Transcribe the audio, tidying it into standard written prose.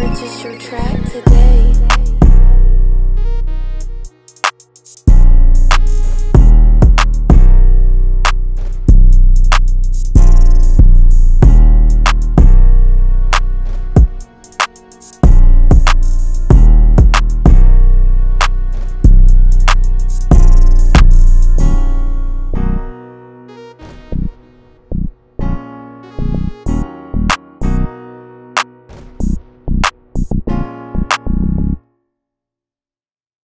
Purchase your track today.